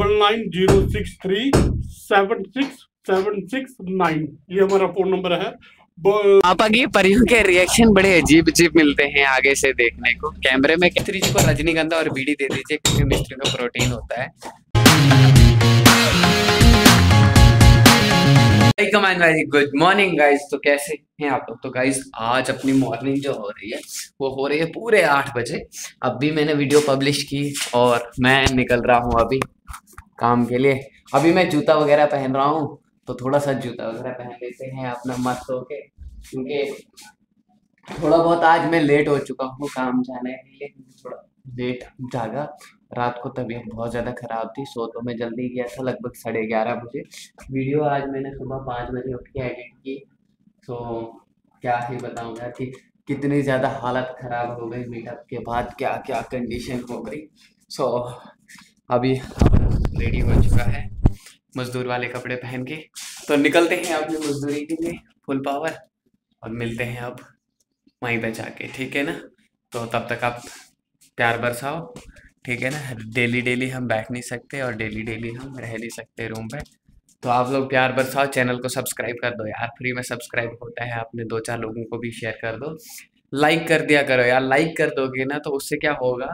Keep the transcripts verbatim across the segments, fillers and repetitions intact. Nine zero six three seven six seven six nine, ये हमारा phone number है। पापा की परियों के रिएक्शन बड़े अजीब अजीब मिलते हैं आगे से देखने को। कैमरे में मिस्त्री जी को रजनीगंधा और बीड़ी दे दीजिए क्योंकि मिस्त्री में प्रोटीन होता है। गुड मॉर्निंग गाइज, तो कैसे हैं आप लोग? तो गाइज आज अपनी मॉर्निंग जो हो रही है वो हो रही है पूरे आठ बजे। अभी मैंने वीडियो पब्लिश की और मैं निकल रहा हूँ अभी काम के लिए। अभी मैं जूता वगैरह पहन रहा हूँ, तो थोड़ा सा जूता वगैरह पहन लेते हैं अपना मस्त होके, क्योंकि थोड़ा बहुत आज मैं लेट हो चुका हूँ काम जाने के लिए। थोड़ा लेट जागा, रात को तबीयत बहुत ज़्यादा ख़राब थी, सो तो मैं जल्दी गया था लगभग साढ़े ग्यारह बजे। वीडियो आज मैंने सुबह पाँच बजे उठ के एडिट की, तो क्या ही बताऊँगा कि कितनी ज़्यादा हालत ख़राब हो गई मीटअप के बाद, क्या क्या कंडीशन हो गई। सो अभी रेडी हो चुका है मजदूर वाले कपड़े पहन के, तो निकलते हैं अपनी मजदूरी के लिए फुल पावर और मिलते हैं अब वहीं पे जाके, ठीक है ना? तो तब तक आप प्यार बरसाओ, ठीक है ना? डेली डेली हम बैठ नहीं सकते और डेली डेली हम रह नहीं सकते रूम पे, तो आप लोग प्यार बरसाओ, चैनल को सब्सक्राइब कर दो यार, फ्री में सब्सक्राइब होता है। आपने दो चार लोगों को भी शेयर कर दो, लाइक कर दिया करो यार। लाइक कर दोगे ना तो उससे क्या होगा,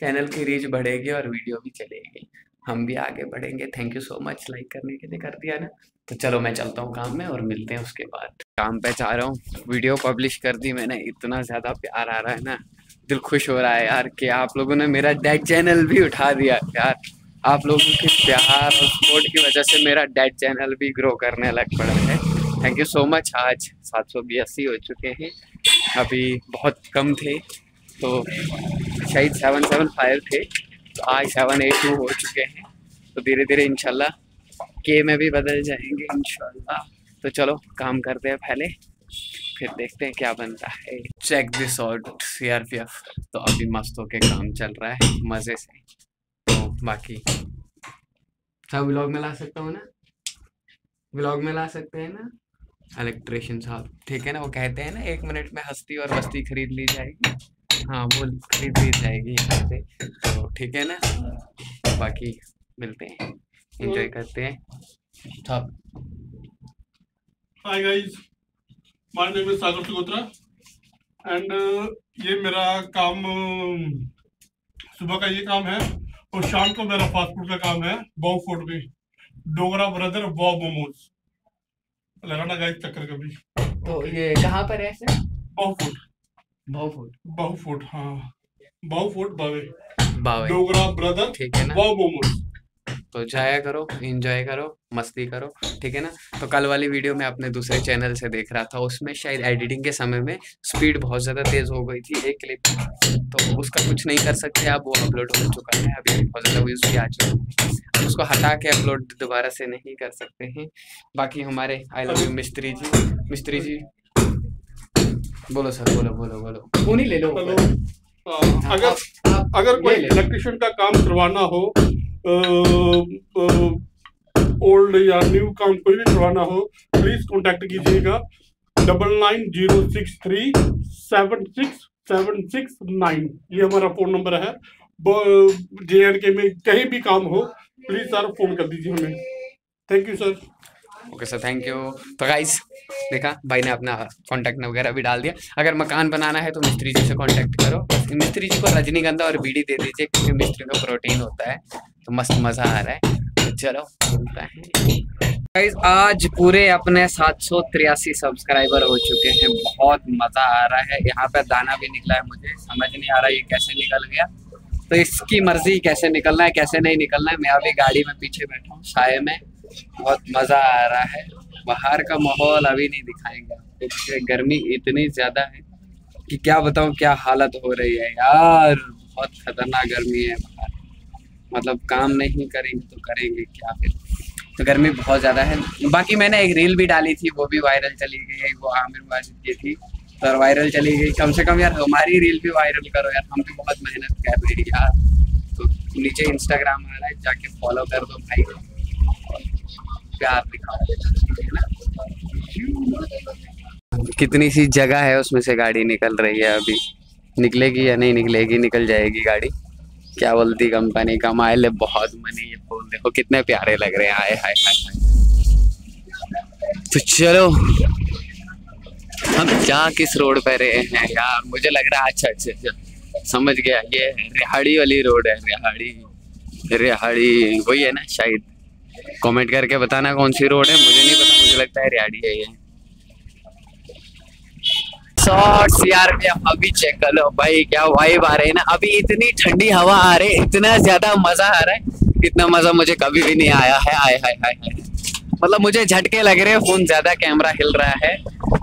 चैनल की रीच बढ़ेगी और वीडियो भी चलेगी, हम भी आगे बढ़ेंगे। Thank you so much like करने के लिए, कर दिया ना? तो चलो मैं चलता हूँ काम में और मिलते हैं उसके बाद। काम पे जा रहा हूँ, वीडियो पब्लिश कर दी मैंने, इतना ज़्यादा प्यार आ रहा है ना, दिल खुश हो रहा है यार कि आप लोगों ने मेरा डेड चैनल भी उठा दिया यार। आप लोगों के प्यार और सपोर्ट की वजह से मेरा डेड चैनल भी ग्रो करने लग पड़ा है। Thank you so much. आज सात सौ बयासी हो चुके हैं, अभी बहुत कम थे, तो शायद सेवन सेवन फाइव थे, तो आज सेवन एट टू हो चुके हैं। तो धीरे धीरे इंशाल्लाह के में भी बदल जाएंगे इंशाल्लाह। तो चलो काम करते हैं पहले, फिर देखते हैं क्या बनता है। Check this out C R P F. तो अभी मस्त होके काम चल रहा है मज़े से। तो बाकी सब व्लॉग में ला सकता हूँ ना, व्लॉग में ला सकते हैं ना इलेक्ट्रिशियन साहब, ठीक है ना? वो कहते हैं ना एक मिनट में हस्ती और बस्ती खरीद ली जाएगी, हाँ वो खरीद ली जाएगी यहाँ से, तो ठीक है ना? बाकी मिलते हैं, एंजॉय करते हैं। Hi guys, my name is Sagar Singotra and ये मेरा काम सुबह का ये काम है और शाम को मेरा फास्ट फूड का काम है। बॉम फूड में डोगरा ब्रदर बॉम मोमोज लगाना गाइस चक्कर कभी। तो ये कहाँ पर है सर? बॉम फूड बहुफुट बहुफुट हाँ बहुफुट बावे डोगरा ब्रदर, ठीक है ना? तो जाया करो, एंजॉय करो, मस्ती करो, ठीक है ना? तो कल वाली वीडियो मैं अपने दूसरे चैनल से देख रहा था, उसमें शायद एडिटिंग के समय में स्पीड बहुत ज़्यादा तेज़ हो गई थी एक क्लिप, तो उसका कुछ नहीं कर सकते आप, वो अपलोड हो चुका है अभी, बहुत ज़्यादा व्यूज़ भी आ चुका है, उसको हटा के अपलोड दोबारा से नहीं कर सकते हैं। बाकी हमारे आई लव यू मिस्त्री जी, मिस्त्री जी बोलो सर, बोलो बोलो बोलो फोन ही ले लो। आ, अगर आ, अगर कोई इलेक्ट्रिशियन का काम करवाना हो, ओल्ड या न्यू काम कोई भी करवाना हो, प्लीज कांटेक्ट कीजिएगा double nine zero six three seven six seven six nine, ये हमारा फोन नंबर है। जे एंड के में कहीं भी काम हो प्लीज सर फोन कर दीजिए हमें। Thank you sir. Okay sir, thank you. तो गाइस देखा, भाई ने अपना कॉन्टैक्ट वगैरह भी डाल दिया। अगर मकान बनाना है तो मिस्त्री जी से कॉन्टैक्ट करो, मिस्त्री जी को रजनीगंधा और बीड़ी दे दीजिए क्योंकि मिस्त्री को प्रोटीन होता है। तो मस्त मज़ा आ रहा है, तो चलो मिलता है। गाइस आज पूरे अपने सात सौ तिरासी सब्सक्राइबर हो चुके हैं, बहुत मज़ा आ रहा है। यहाँ पर दाना भी निकला है, मुझे समझ नहीं आ रहा ये कैसे निकल गया, तो इसकी मर्जी कैसे निकलना है कैसे नहीं निकलना है। मैं अभी गाड़ी में पीछे बैठा हूँ साये में, बहुत मज़ा आ रहा है। बाहर का माहौल अभी नहीं दिखाएंगे आपको, गर्मी इतनी ज़्यादा है कि क्या बताऊँ क्या हालत हो रही है यार, बहुत खतरनाक गर्मी है बाहर, मतलब काम नहीं करेंगे तो करेंगे क्या फिर, तो गर्मी बहुत ज़्यादा है। बाकी मैंने एक रील भी डाली थी, वो भी वायरल चली गई, वो आमिर वाजिद की थी और वायरल चली गई। कम से कम यार हमारी रील भी वायरल करो यार, हम भी बहुत मेहनत कर रहे हैं यार। तो नीचे इंस्टाग्राम आ रहा है, जाके फॉलो कर दो भाई, प्यार दिखाओ, ठीक है ना? कितनी सी जगह है उसमें से गाड़ी निकल रही है, अभी निकलेगी या नहीं निकलेगी, निकल जाएगी गाड़ी, क्या बोलती कंपनी, कमाए ले बहुत मनी। ये फूल देखो कितने प्यारे लग रहे हैं, आए हाय हाय। तो चलो हम जा किस रोड पे रहे हैं यार, मुझे लग रहा है। अच्छा अच्छा समझ गया, ये रिहाड़ी वाली रोड है। रिहाड़ी रिहाड़ी वही है ना शायद। कमेंट करके बताना कौन सी रोड है, मुझे नहीं पता, मुझे लगता है रिहाड़ी है ये। शॉर्ट्स यार अभी चेक कर लो भाई, क्या वाइब आ रही है ना। अभी इतनी ठंडी हवा आ रही है, इतना ज्यादा मजा आ रहा है, इतना मजा मुझे कभी भी नहीं आया है। आए हाय हाय हाय, मतलब मुझे झटके लग रहे हैं, फोन ज्यादा कैमरा हिल रहा है।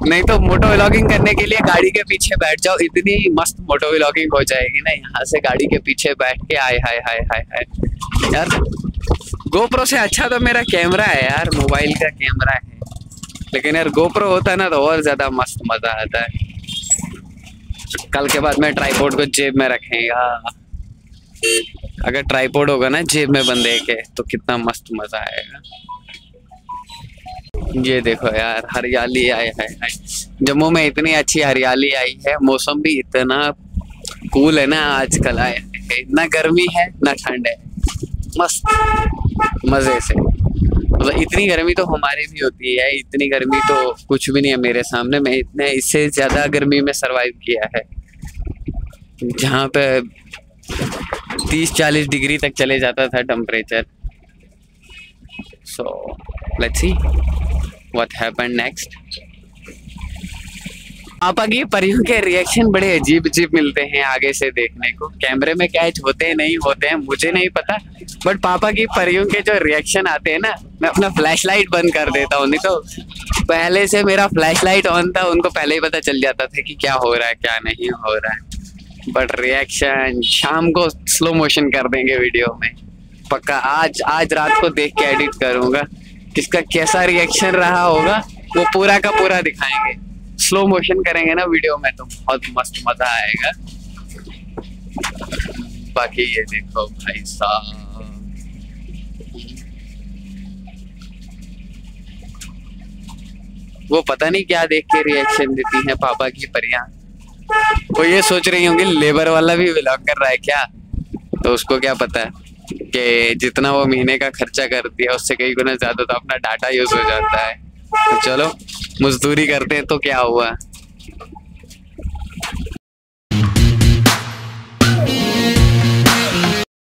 नहीं तो मोटो व्लॉगिंग करने के लिए गाड़ी के पीछे बैठ जाओ, इतनी मस्त मोटो व्लॉगिंग हो जाएगी ना। यहाँ से गाड़ी के पीछे बैठ के आए हाय हाय हाय हाय यार। गोप्रो से अच्छा तो मेरा कैमरा है यार, मोबाइल का कैमरा है, लेकिन यार गोप्रो होता है ना तो और ज्यादा मस्त मजा आता है। कल के बाद मैं ट्राइपॉड को जेब में रखेगा, अगर ट्राइपॉड होगा ना जेब में बंदे के तो कितना मस्त मजा आएगा। ये देखो यार हरियाली आए है, है। जम्मू में इतनी अच्छी हरियाली आई है, मौसम भी इतना कूल है ना आजकल आए है। ना गर्मी है ना ठंड है, मस्त मजे से। मतलब इतनी गर्मी तो हमारी भी होती है, इतनी गर्मी तो कुछ भी नहीं है मेरे सामने। मैं इतने इससे ज्यादा गर्मी में सरवाइव किया है, जहाँ पे तीस चालीस डिग्री तक चले जाता था temperature. So let's see what happen next. आप आगे परियों के रिएक्शन बड़े अजीब अजीब मिलते हैं आगे से देखने को, कैमरे में कैच होते हैं नहीं होते हैं मुझे नहीं पता। बट पापा की परियों के जो रिएक्शन आते हैं ना, मैं अपना फ्लैशलाइट बंद कर देता हूँ। नहीं तो पहले से मेरा फ्लैशलाइट ऑन था, उनको पहले ही पता चल जाता था कि क्या हो रहा है क्या नहीं हो रहा है। बट रिएक्शन शाम को स्लो मोशन कर देंगे वीडियो में पक्का। आज आज रात को देख के एडिट करूँगा, किसका कैसा रिएक्शन रहा होगा वो पूरा का पूरा दिखाएंगे। स्लो मोशन करेंगे ना वीडियो में तो बहुत मस्त मजा आएगा। बाकी ये देखो भाई साहब, वो पता नहीं क्या देख के रिएक्शन देती हैं पापा की परियां। वो ये सोच रही होंगी लेबर वाला भी व्लॉग कर रहा है क्या, तो उसको क्या पता है कि जितना वो महीने का खर्चा करती है उससे कई गुना ज्यादा तो अपना डाटा यूज हो जाता है। तो चलो मजदूरी करते हैं तो क्या हुआ।